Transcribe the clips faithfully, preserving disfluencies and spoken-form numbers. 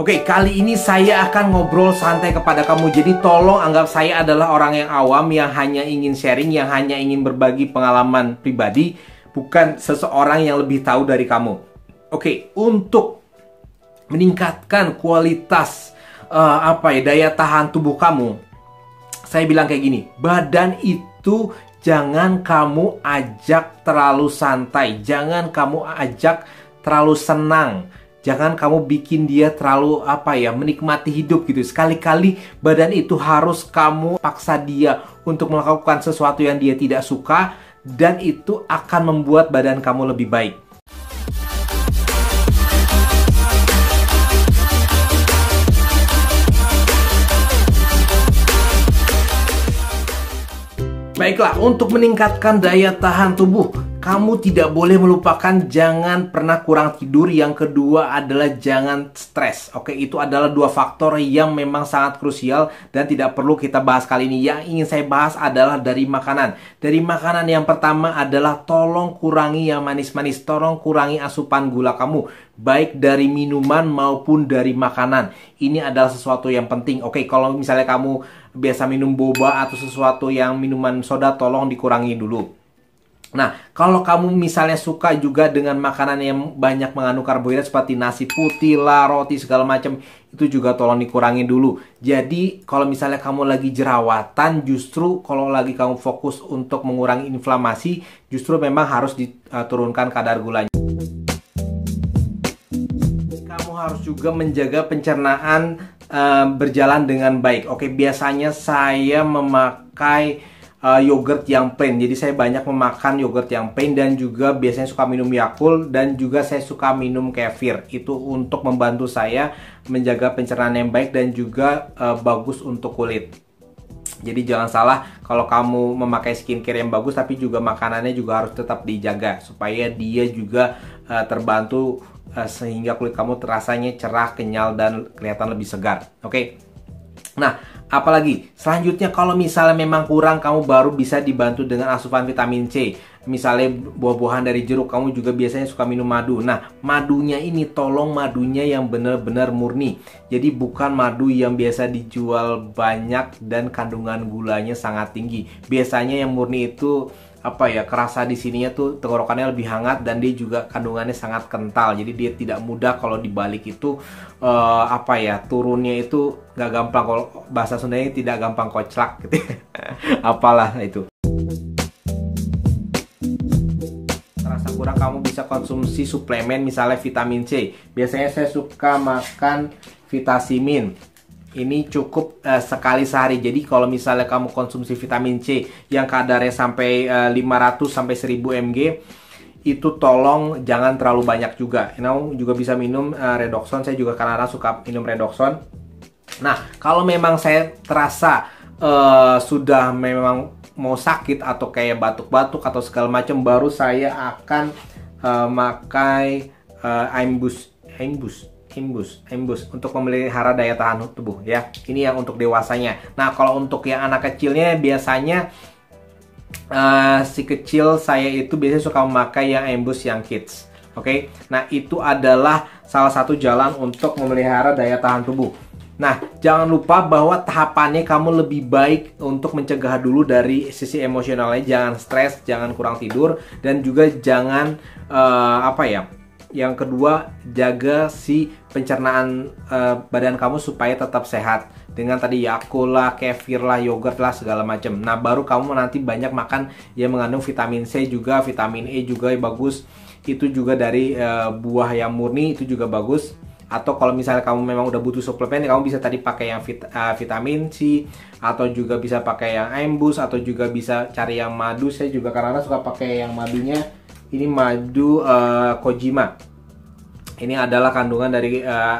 Oke, okay, kali ini saya akan ngobrol santai kepada kamu. Jadi tolong anggap saya adalah orang yang awam, yang hanya ingin sharing, yang hanya ingin berbagi pengalaman pribadi, bukan seseorang yang lebih tahu dari kamu. Oke, okay, untuk meningkatkan kualitas uh, apa ya, daya tahan tubuh kamu, saya bilang kayak gini, badan itu jangan kamu ajak terlalu santai, jangan kamu ajak terlalu senang. Jangan kamu bikin dia terlalu apa ya, menikmati hidup gitu. Sekali-kali badan itu harus kamu paksa dia untuk melakukan sesuatu yang dia tidak suka, dan itu akan membuat badan kamu lebih baik. Baiklah, untuk meningkatkan daya tahan tubuh, kamu tidak boleh melupakan jangan pernah kurang tidur. Yang kedua adalah jangan stres. Oke, itu adalah dua faktor yang memang sangat krusial dan tidak perlu kita bahas kali ini. Yang ingin saya bahas adalah dari makanan. Dari makanan yang pertama adalah tolong kurangi yang manis-manis. Tolong kurangi asupan gula kamu, baik dari minuman maupun dari makanan. Ini adalah sesuatu yang penting. Oke, kalau misalnya kamu biasa minum boba atau sesuatu yang minuman soda, tolong dikurangi dulu. Nah, kalau kamu misalnya suka juga dengan makanan yang banyak mengandung karbohidrat seperti nasi putih lah, roti segala macam, itu juga tolong dikurangi dulu. Jadi, kalau misalnya kamu lagi jerawatan, justru kalau lagi kamu fokus untuk mengurangi inflamasi, justru memang harus diturunkan kadar gulanya. Kamu harus juga menjaga pencernaan uh, berjalan dengan baik. Oke, biasanya saya memakai Uh, yogurt yang plain. Jadi saya banyak memakan yogurt yang plain, dan juga biasanya suka minum Yakult, dan juga saya suka minum kefir. Itu untuk membantu saya menjaga pencernaan yang baik dan juga uh, bagus untuk kulit. Jadi jangan salah kalau kamu memakai skincare yang bagus, tapi juga makanannya juga harus tetap dijaga supaya dia juga uh, terbantu uh, sehingga kulit kamu terasanya cerah, kenyal, dan kelihatan lebih segar. Oke. Nah, apalagi selanjutnya, kalau misalnya memang kurang, kamu baru bisa dibantu dengan asupan vitamin C. Misalnya buah-buahan dari jeruk, kamu juga biasanya suka minum madu. Nah, madunya ini tolong madunya yang benar-benar murni. Jadi bukan madu yang biasa dijual banyak dan kandungan gulanya sangat tinggi. Biasanya yang murni itu apa ya, kerasa di sininya tuh tenggorokannya lebih hangat, dan dia juga kandungannya sangat kental. Jadi dia tidak mudah kalau dibalik itu uh, apa ya, turunnya itu nggak gampang. Kalau bahasa Sundanya tidak gampang koclak gitu. Apalah itu. Terasa kurang, kamu bisa konsumsi suplemen misalnya vitamin C. Biasanya saya suka makan Vitacimin. Ini cukup uh, sekali sehari. Jadi kalau misalnya kamu konsumsi vitamin C yang kadarnya sampai uh, lima ratus sampai seribu miligram, itu tolong jangan terlalu banyak juga. Kamu juga bisa minum uh, Redoxon. Saya juga kadang-kadang suka minum Redoxon. Nah, kalau memang saya terasa uh, sudah memang mau sakit atau kayak batuk-batuk atau segala macam, baru saya akan uh, makai uh, Imboost. Imboost. Imboost, Imboost untuk memelihara daya tahan tubuh ya. Ini yang untuk dewasanya. Nah, kalau untuk yang anak kecilnya biasanya uh, si kecil saya itu biasanya suka memakai yang Imboost yang kids. Oke. Okay? Nah, itu adalah salah satu jalan untuk memelihara daya tahan tubuh. Nah, jangan lupa bahwa tahapannya kamu lebih baik untuk mencegah dulu dari sisi emosionalnya. Jangan stres, jangan kurang tidur, dan juga jangan uh, apa ya? Yang kedua, jaga si pencernaan uh, badan kamu supaya tetap sehat. Dengan tadi Yakult lah, kefir lah, yogurt lah, segala macam. Nah, baru kamu nanti banyak makan yang mengandung vitamin C juga, vitamin E juga bagus. Itu juga dari uh, buah yang murni, itu juga bagus. Atau kalau misalnya kamu memang udah butuh suplemen, kamu bisa tadi pakai yang vit, uh, vitamin C, atau juga bisa pakai yang Imboost, atau juga bisa cari yang madu. Saya juga karena suka pakai yang madunya. Ini madu uh, Kojima. Ini adalah kandungan dari uh,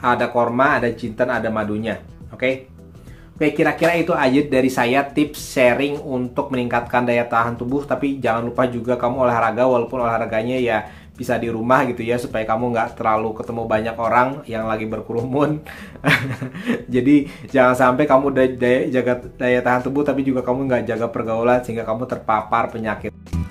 ada korma, ada jinten, ada madunya. Oke, oke, kira-kira itu aja dari saya, tips sharing untuk meningkatkan daya tahan tubuh. Tapi jangan lupa juga kamu olahraga, walaupun olahraganya ya bisa di rumah gitu ya, supaya kamu nggak terlalu ketemu banyak orang yang lagi berkerumun. Jadi jangan sampai kamu daya, jaga daya tahan tubuh, tapi juga kamu nggak jaga pergaulan sehingga kamu terpapar penyakit.